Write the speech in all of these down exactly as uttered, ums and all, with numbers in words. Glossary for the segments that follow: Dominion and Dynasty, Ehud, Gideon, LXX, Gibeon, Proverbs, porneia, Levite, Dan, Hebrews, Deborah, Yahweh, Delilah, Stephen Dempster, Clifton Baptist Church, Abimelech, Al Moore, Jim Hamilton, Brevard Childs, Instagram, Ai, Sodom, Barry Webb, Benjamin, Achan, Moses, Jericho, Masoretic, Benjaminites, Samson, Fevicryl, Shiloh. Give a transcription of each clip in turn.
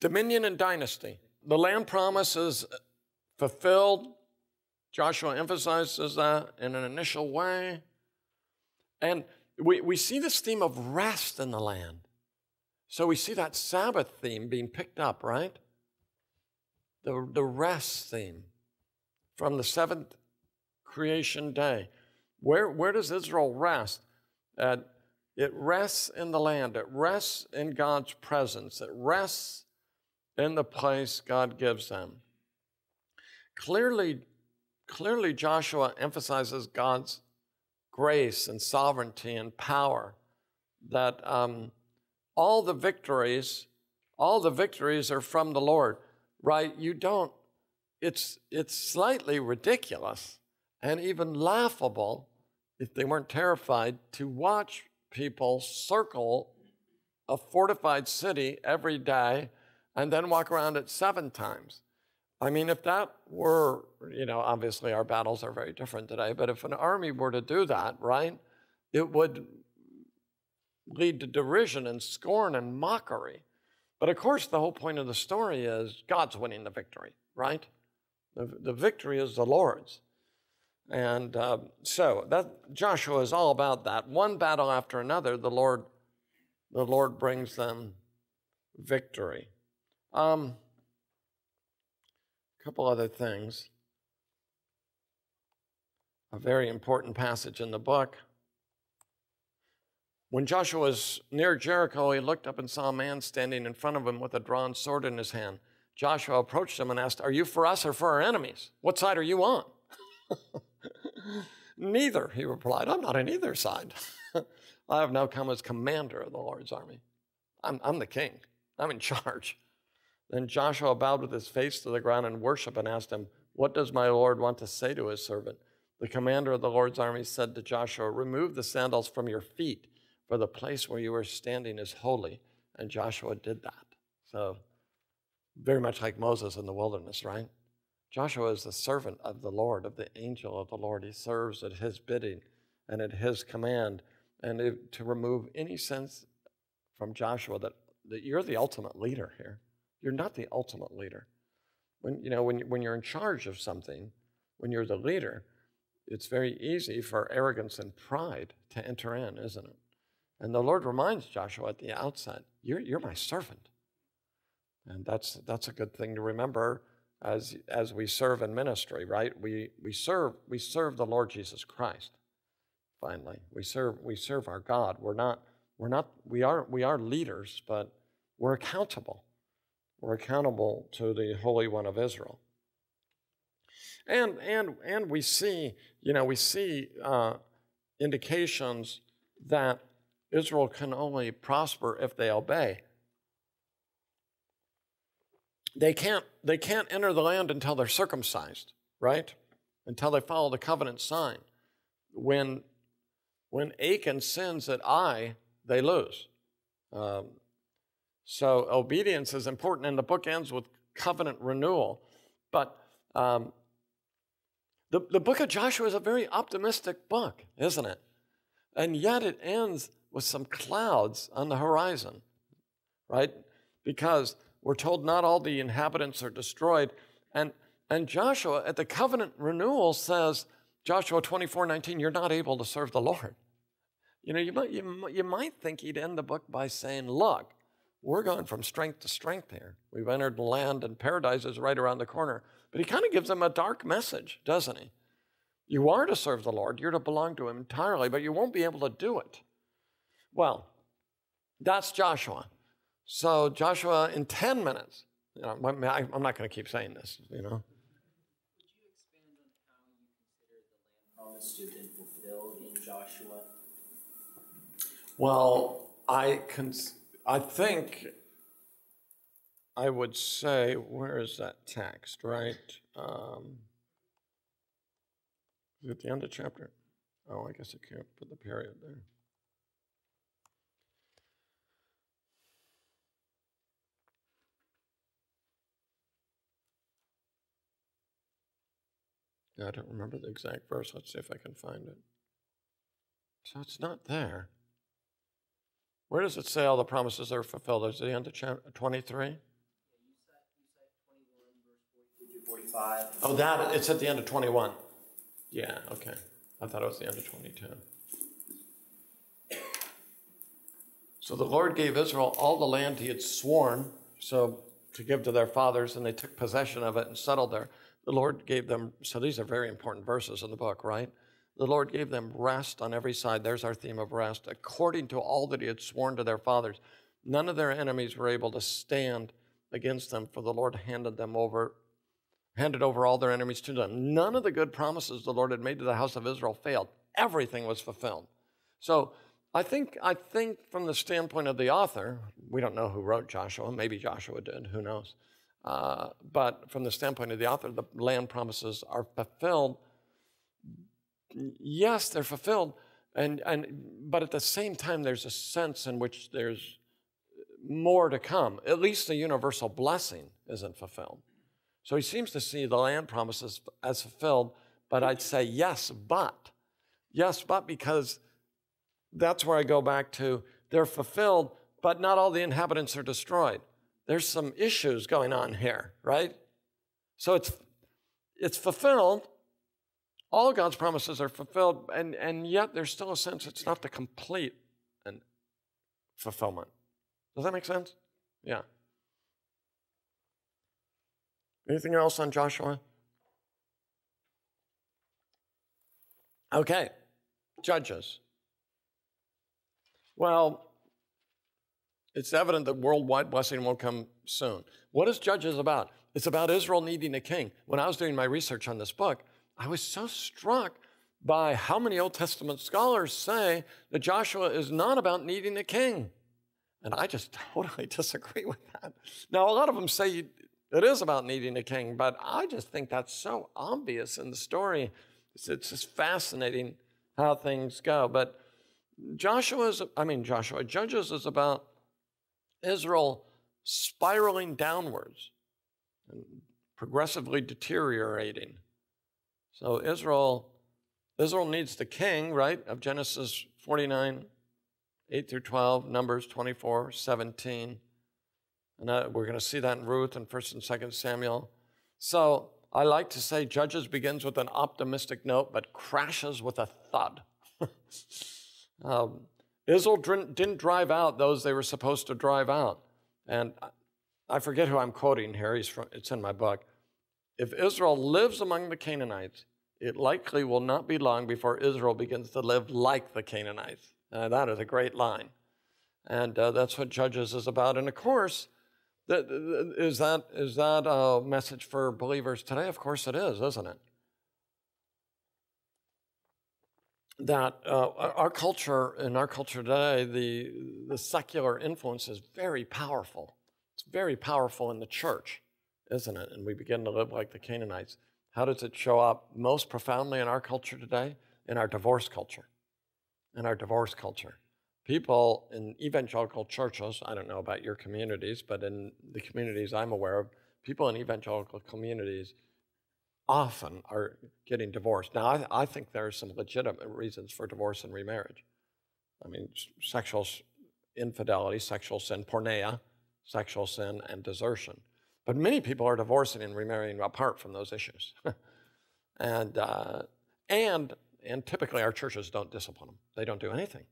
Dominion and Dynasty. The land promise is fulfilled. Joshua emphasizes that in an initial way. And we, we see this theme of rest in the land. So we see that Sabbath theme being picked up, right? The, the rest theme from the seventh creation day. Where, where does Israel rest? Uh, it rests in the land. It rests in God's presence. It rests in the place God gives them. Clearly, clearly Joshua emphasizes God's grace and sovereignty and power, that um, all the victories, all the victories are from the Lord, right? You don't, it's, it's slightly ridiculous and even laughable, if they weren't terrified, to watch people circle a fortified city every day and then walk around it seven times. I mean, if that were, you know, obviously our battles are very different today, but if an army were to do that, right, it would lead to derision and scorn and mockery. But of course, the whole point of the story is God's winning the victory, right? The, the victory is the Lord's. And uh, so that Joshua is all about that. One battle after another, the Lord, the Lord brings them victory. Um... Couple other things. A very important passage in the book. When Joshua was near Jericho, he looked up and saw a man standing in front of him with a drawn sword in his hand. Joshua approached him and asked, "Are you for us or for our enemies? What side are you on?" "Neither," he replied. "I'm not on either side. I have now come as commander of the Lord's army. I'm, I'm the king. I'm in charge." Then Joshua bowed with his face to the ground in worship and asked him, "What does my Lord want to say to his servant?" The commander of the Lord's army said to Joshua, "Remove the sandals from your feet, for the place where you are standing is holy." And Joshua did that. So very much like Moses in the wilderness, right? Joshua is the servant of the Lord, of the angel of the Lord. He serves at his bidding and at his command. And it, to remove any sense from Joshua that, that you're the ultimate leader here. You're not the ultimate leader. When, you know, when, when you're in charge of something, when you're the leader, it's very easy for arrogance and pride to enter in, isn't it? And the Lord reminds Joshua at the outset, you're, you're my servant. And that's, that's a good thing to remember as, as we serve in ministry, right? We, we, serve, we serve the Lord Jesus Christ, finally. We serve, we serve our God. We're not, we're not, we are, we are leaders, but we're accountable. We're accountable to the Holy One of Israel. And, and, and we see, you know, we see uh, indications that Israel can only prosper if they obey. They can't, they can't enter the land until they're circumcised, right? Until they follow the covenant sign. When, when Achan sins at Ai, they lose. Um, So obedience is important, and the book ends with covenant renewal. But um, the, the book of Joshua is a very optimistic book, isn't it? And yet it ends with some clouds on the horizon, right? Because we're told not all the inhabitants are destroyed. And, and Joshua, at the covenant renewal, says, Joshua twenty-four nineteen, you're not able to serve the Lord. You know, you might, you, you might think he'd end the book by saying, look, we're going from strength to strength here. We've entered the land, and paradise is right around the corner. But he kind of gives them a dark message, doesn't he? You are to serve the Lord. You're to belong to him entirely, but you won't be able to do it. Well, that's Joshua. So Joshua, in ten minutes, you know, I'm not going to keep saying this, you know. Would you expand on how you consider the land promise to have been fulfilled in Joshua? Well, I consider... I think I would say, where is that text, right? Um, is it at the end of chapter? Oh, I guess I can't put the period there. Yeah, I don't remember the exact verse. Let's see if I can find it. So it's not there. Where does it say all the promises are fulfilled? Is it the end of chapter twenty-three? twenty-five. Oh, that, it's at the end of twenty-one. Yeah, okay. I thought it was the end of twenty-two. So the Lord gave Israel all the land he had sworn so to give to their fathers, and they took possession of it and settled there. The Lord gave them, so these are very important verses in the book, right? The Lord gave them rest on every side. There's our theme of rest. According to all that he had sworn to their fathers, none of their enemies were able to stand against them, for the Lord handed them over, handed over all their enemies to them. None of the good promises the Lord had made to the house of Israel failed. Everything was fulfilled. So I think, I think from the standpoint of the author, we don't know who wrote Joshua. Maybe Joshua did. Who knows? Uh, but from the standpoint of the author, the land promises are fulfilled. Yes, they're fulfilled, and and but at the same time, there's a sense in which there's more to come. At least the universal blessing isn't fulfilled. So he seems to see the land promises as fulfilled, but I'd say yes, but. Yes, but, because that's where I go back to, they're fulfilled, but not all the inhabitants are destroyed. There's some issues going on here, right? So it's, it's fulfilled. All God's promises are fulfilled, and, and yet there's still a sense it's not the complete and fulfillment. Does that make sense? Yeah. Anything else on Joshua? Okay, Judges. Well, it's evident that worldwide blessing won't come soon. What is Judges about? It's about Israel needing a king. When I was doing my research on this book, I was so struck by how many Old Testament scholars say that Joshua is not about needing a king. And I just totally disagree with that. Now, a lot of them say you, it is about needing a king, but I just think that's so obvious in the story. It's, it's just fascinating how things go. But Joshua's, I mean Joshua, Judges is about Israel spiraling downwards and progressively deteriorating. So Israel, Israel needs the king, right, of Genesis forty-nine, eight through twelve, Numbers twenty-four, seventeen. And uh, we're going to see that in Ruth and first and second Samuel. So I like to say Judges begins with an optimistic note but crashes with a thud. um, Israel didn't drive out those they were supposed to drive out. And I forget who I'm quoting here. He's from, it's in my book. If Israel lives among the Canaanites, it likely will not be long before Israel begins to live like the Canaanites. Uh, that is a great line. And uh, that's what Judges is about. And of course, th th is that is that a message for believers today? Of course it is, isn't it? That uh, our culture, in our culture today, the, the secular influence is very powerful. It's very powerful in the church, isn't it? And we begin to live like the Canaanites. How does it show up most profoundly in our culture today? In our divorce culture. In our divorce culture. People in evangelical churches, I don't know about your communities, but in the communities I'm aware of, people in evangelical communities often are getting divorced. Now, I, th I think there are some legitimate reasons for divorce and remarriage. I mean, sexual infidelity, sexual sin, porneia, sexual sin, and desertion. But many people are divorcing and remarrying apart from those issues. and, uh, and and typically our churches don't discipline them. They don't do anything.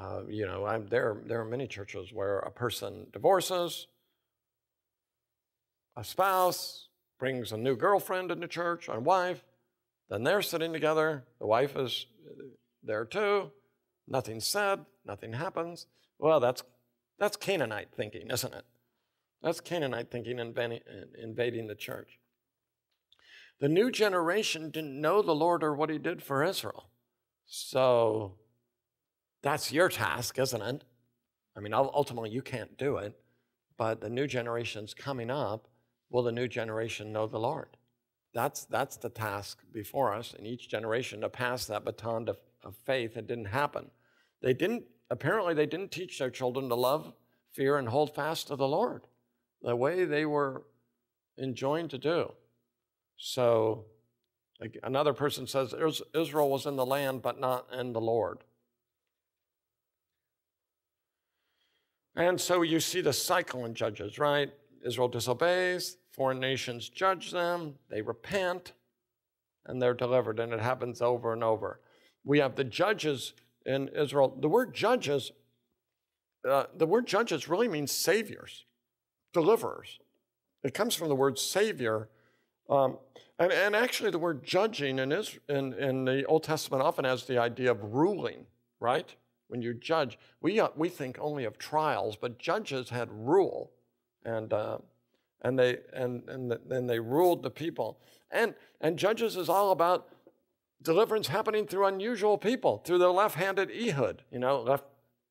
Uh, you know, I'm, there, there are many churches where a person divorces, a spouse brings a new girlfriend into church, a wife, then they're sitting together, the wife is there too, nothing's said, nothing happens. Well, that's, that's Canaanite thinking, isn't it? That's Canaanite thinking, invading the church. The new generation didn't know the Lord or what he did for Israel. So that's your task, isn't it? I mean, ultimately you can't do it, but the new generation's coming up. Will the new generation know the Lord? That's, that's the task before us in each generation, to pass that baton to, of faith. It didn't happen. They didn't, apparently they didn't teach their children to love, fear, and hold fast to the Lord the way they were enjoined to do. So another person says, Israel was in the land, but not in the Lord. And so you see the cycle in Judges, right? Israel disobeys, Foreign nations judge them, they repent, and they're delivered. And it happens over and over. We have the judges in Israel. The word judges, uh, the word judges really means saviors, deliverers. It comes from the word savior. Um, and, and actually the word judging in, Israel, in, in the Old Testament often has the idea of ruling, right? When you judge, we, uh, we think only of trials, but judges had rule, and, uh, and, they, and, and, the, and they ruled the people. And, and Judges is all about deliverance happening through unusual people, through the left-handed Ehud. You know, left,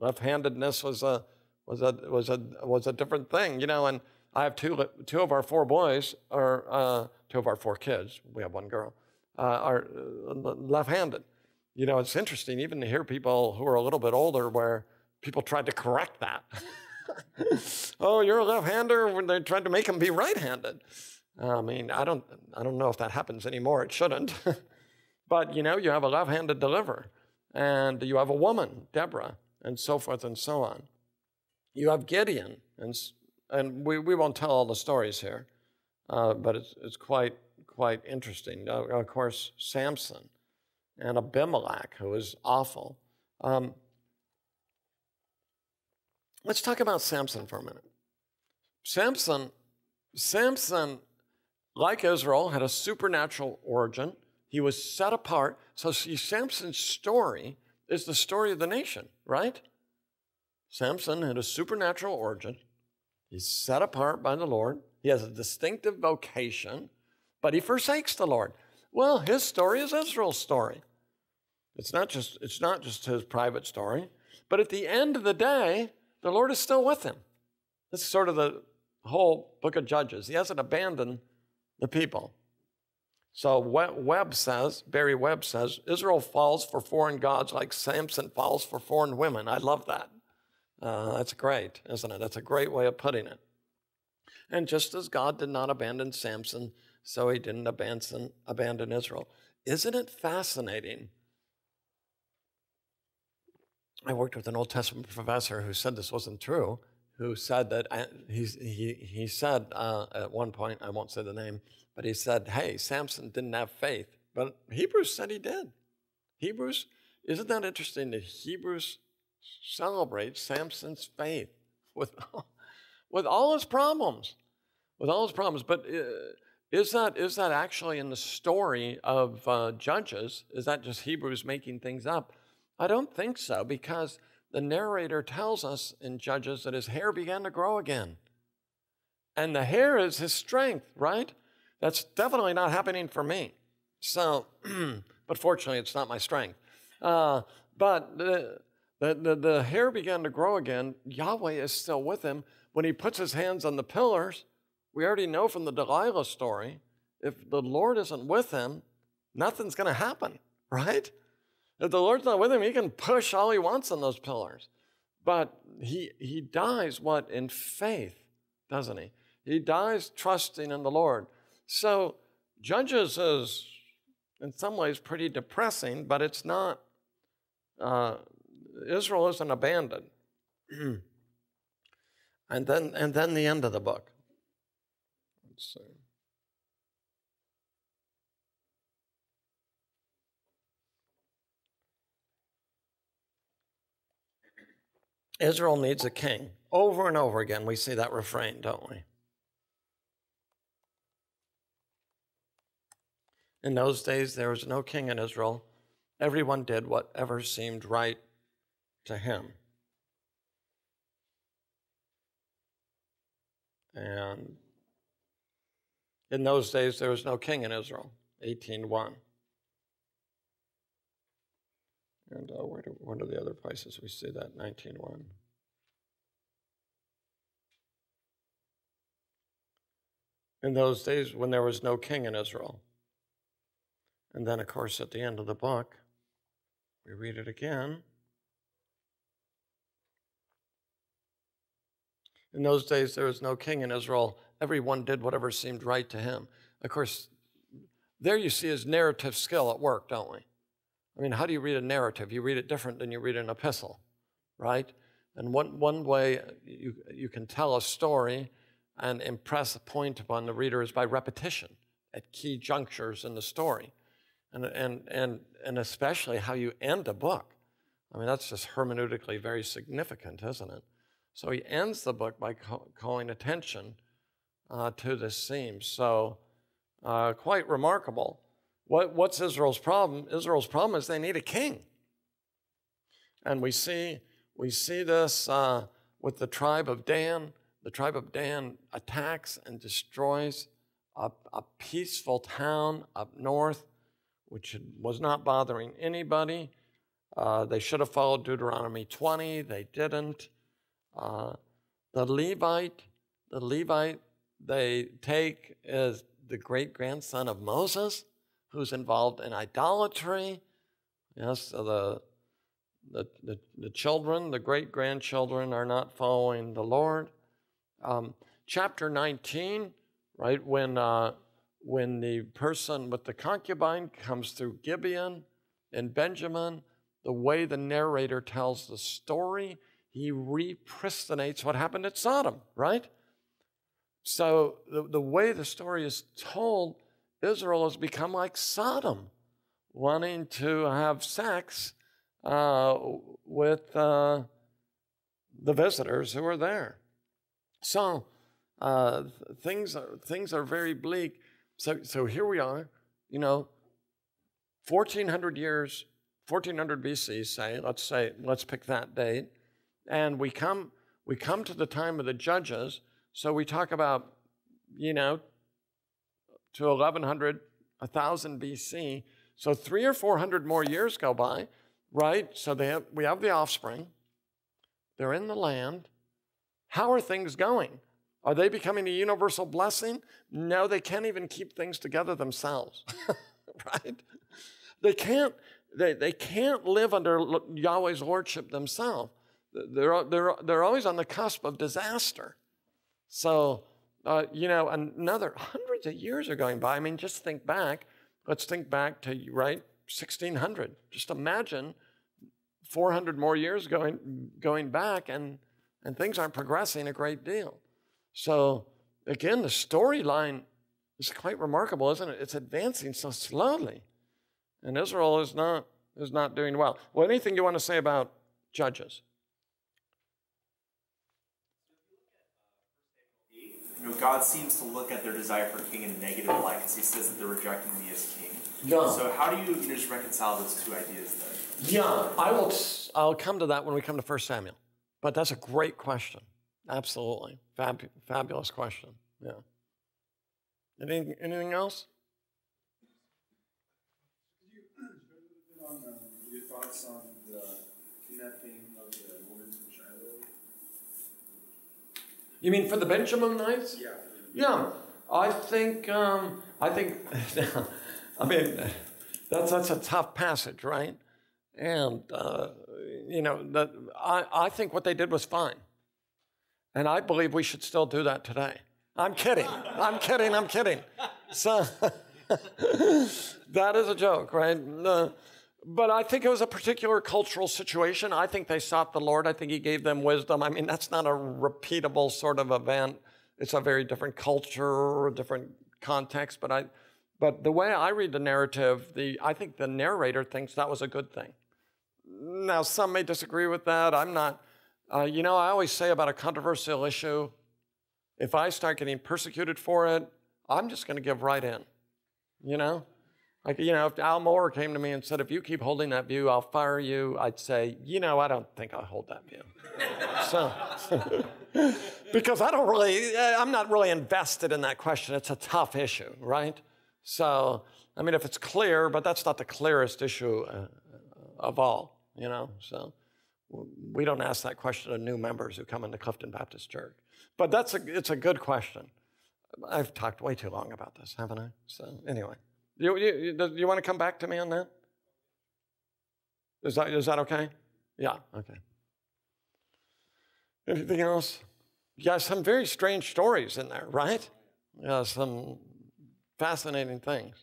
left-handedness was a, was, a, was, a, was a different thing, you know, and I have two, two of our four boys, or uh, two of our four kids, we have one girl, uh, are left-handed. You know, it's interesting even to hear people who are a little bit older where people tried to correct that. Oh, you're a left-hander, when they tried to make them be right-handed. I mean, I don't, I don't know if that happens anymore. It shouldn't. But, you know, you have a left-handed deliverer, and you have a woman, Deborah, and so forth and so on. You have Gideon, and And we, we won't tell all the stories here, uh, but it's, it's quite, quite interesting. Uh, of course, Samson and Abimelech, who is awful. Um, let's talk about Samson for a minute. Samson, Samson, like Israel, had a supernatural origin. He was set apart. So see, Samson's story is the story of the nation, right? Samson had a supernatural origin. He's set apart by the Lord. He has a distinctive vocation, but he forsakes the Lord. Well, his story is Israel's story. It's not just, it's not just his private story, but at the end of the day, the Lord is still with him. This is sort of the whole book of Judges. He hasn't abandoned the people. So Webb says, Barry Webb says, Israel falls for foreign gods like Samson falls for foreign women. I love that. Uh, that's great, isn't it? That's a great way of putting it. And just as God did not abandon Samson, so he didn't abandon, abandon Israel. Isn't it fascinating? I worked with an Old Testament professor who said this wasn't true, who said that, I, he, he, he said uh, at one point, I won't say the name, but he said, hey, Samson didn't have faith, but Hebrews said he did. Hebrews, isn't that interesting that Hebrews celebrate Samson's faith with all, with all his problems, with all his problems. But is that, is that actually in the story of uh, Judges? Is that just Hebrews making things up? I don't think so, because the narrator tells us in Judges that his hair began to grow again. And the hair is his strength, right? That's definitely not happening for me. So, but fortunately, it's not my strength. Uh, but... Uh, The, the, the hair began to grow again. Yahweh is still with him. When he puts his hands on the pillars, we already know from the Delilah story, if the Lord isn't with him, nothing's going to happen, right? If the Lord's not with him, he can push all he wants on those pillars. But he, he dies, what, in faith, doesn't he? He dies trusting in the Lord. So Judges is, in some ways, pretty depressing, but it's not... Uh, Israel isn't abandoned. and then and then the end of the book. Let's see. Israel needs a king. Over and over again, we see that refrain, don't we? In those days, there was no king in Israel. Everyone did whatever seemed right to him. And in those days, there was no king in Israel, eighteen one. And uh, where do, what are the other places we see that, nineteen one? In those days when there was no king in Israel. And then, of course, at the end of the book, we read it again. In those days, there was no king in Israel. Everyone did whatever seemed right to him. Of course, there you see his narrative skill at work, don't we? I mean, how do you read a narrative? You read it different than you read an epistle, right? And one, one way you, you can tell a story and impress a point upon the reader is by repetition at key junctures in the story, and, and, and, and especially how you end a book. I mean, that's just hermeneutically very significant, isn't it? So he ends the book by co- calling attention uh, to this theme. So uh, quite remarkable. What, what's Israel's problem? Israel's problem is they need a king. And we see, we see this uh, with the tribe of Dan. The tribe of Dan attacks and destroys a, a peaceful town up north, which was not bothering anybody. Uh, they should have followed Deuteronomy twenty. They didn't. Uh, the Levite, the Levite they take is the great-grandson of Moses, who's involved in idolatry. Yes, so the, the, the, the children, the great-grandchildren are not following the Lord. Um, chapter nineteen, right, when, uh, when the person with the concubine comes through Gibeon and Benjamin, the way the narrator tells the story, he repristinates what happened at Sodom, right? So the, the way the story is told, Israel has become like Sodom, wanting to have sex uh, with uh, the visitors who are there. So uh, things are, things are very bleak. So so here we are, you know, fourteen hundred years, fourteen hundred B C. Say let's say let's pick that date, and we come we come to the time of the judges. So we talk about, you know, to eleven hundred, one thousand B C. So three or four hundred more years go by, right? So they have, we have the offspring. They're in the land. How are things going? Are they becoming a universal blessing? No, they can't even keep things together themselves, right? They can't, they, they can't live under Yahweh's lordship themselves. They're, they're, they're always on the cusp of disaster. So, uh, you know, another hundreds of years are going by. I mean, just think back. Let's think back to, right, sixteen hundred. Just imagine four hundred more years going, going back, and And things aren't progressing a great deal. So, again, the storyline is quite remarkable, isn't it? It's advancing so slowly. And Israel is not, is not doing well. Well, anything you want to say about Judges? You know, God seems to look at their desire for king in a negative light because he says that they're rejecting me as king. Yeah. So how do you, you know, just reconcile those two ideas then? Yeah, I will, I'll come to that when we come to First Samuel. But that's a great question. Absolutely. Fab fabulous question. Yeah. Anything, anything else? Could you spend a little bit on um, your thoughts on the kidnapping of the woman from Shiloh? You mean for the Benjaminites? Yeah. Yeah. I think, um, I think, I mean, that's, that's a tough passage, right? And, uh, you know, the, I, I think what they did was fine. And I believe we should still do that today. I'm kidding. I'm kidding. I'm kidding. So that is a joke, right? Uh, but I think it was a particular cultural situation. I think they sought the Lord. I think he gave them wisdom. I mean, that's not a repeatable sort of event. It's a very different culture, a different context. But I, but the way I read the narrative, the I think the narrator thinks that was a good thing. Now, some may disagree with that. I'm not, uh, you know, I always say about a controversial issue, if I start getting persecuted for it, I'm just going to give right in, you know? Like, you know, if Al Moore came to me and said, if you keep holding that view, I'll fire you, I'd say, you know, I don't think I'll hold that view. So, because I don't really, I'm not really invested in that question. It's a tough issue, right? So, I mean, if it's clear, but that's not the clearest issue uh, of all, you know, so we don't ask that question of new members who come into Clifton Baptist Church. But that's a, it's a good question. I've talked way too long about this, haven't I? So anyway, you, you, do you want to come back to me on that? Is that, is that okay? Yeah, okay. Anything else? Yeah, some very strange stories in there, right? Yeah, some fascinating things.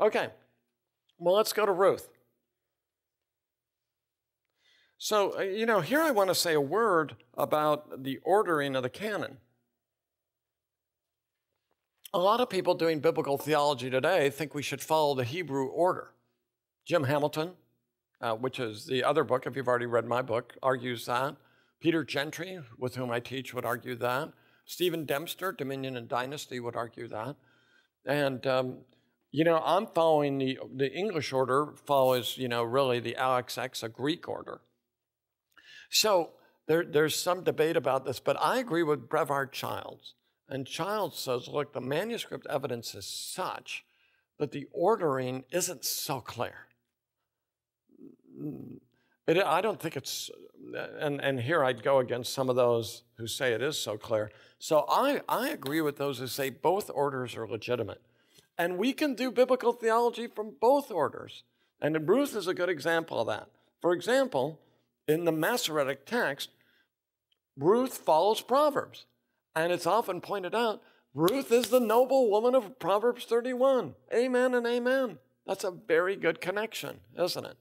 Okay, well, let's go to Ruth. So, you know, here I want to say a word about the ordering of the canon. A lot of people doing biblical theology today think we should follow the Hebrew order. Jim Hamilton, uh, which is the other book, if you've already read my book, argues that. Peter Gentry, with whom I teach, would argue that. Stephen Dempster, Dominion and Dynasty, would argue that. And, um, you know, I'm following the, the English order follows, you know, really the L X X, a Greek order. So there, there's some debate about this, but I agree with Brevard Childs. And Childs says, look, the manuscript evidence is such that the ordering isn't so clear. It, I don't think it's, and, and here I'd go against some of those who say it is so clear. So I, I agree with those who say both orders are legitimate. And we can do biblical theology from both orders. And Ruth is a good example of that. For example, in the Masoretic text, Ruth follows Proverbs. And it's often pointed out, Ruth is the noble woman of Proverbs thirty-one. Amen and amen. That's a very good connection, isn't it?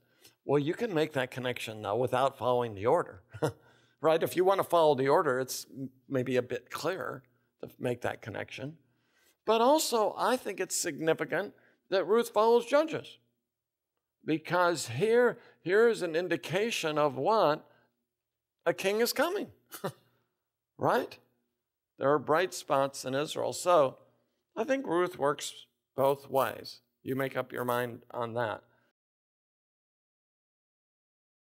Well, you can make that connection now without following the order, right? If you want to follow the order, it's maybe a bit clearer to make that connection. But also, I think it's significant that Ruth follows Judges, because here, here is an indication of what? A king is coming, right? There are bright spots in Israel. So I think Ruth works both ways. You make up your mind on that.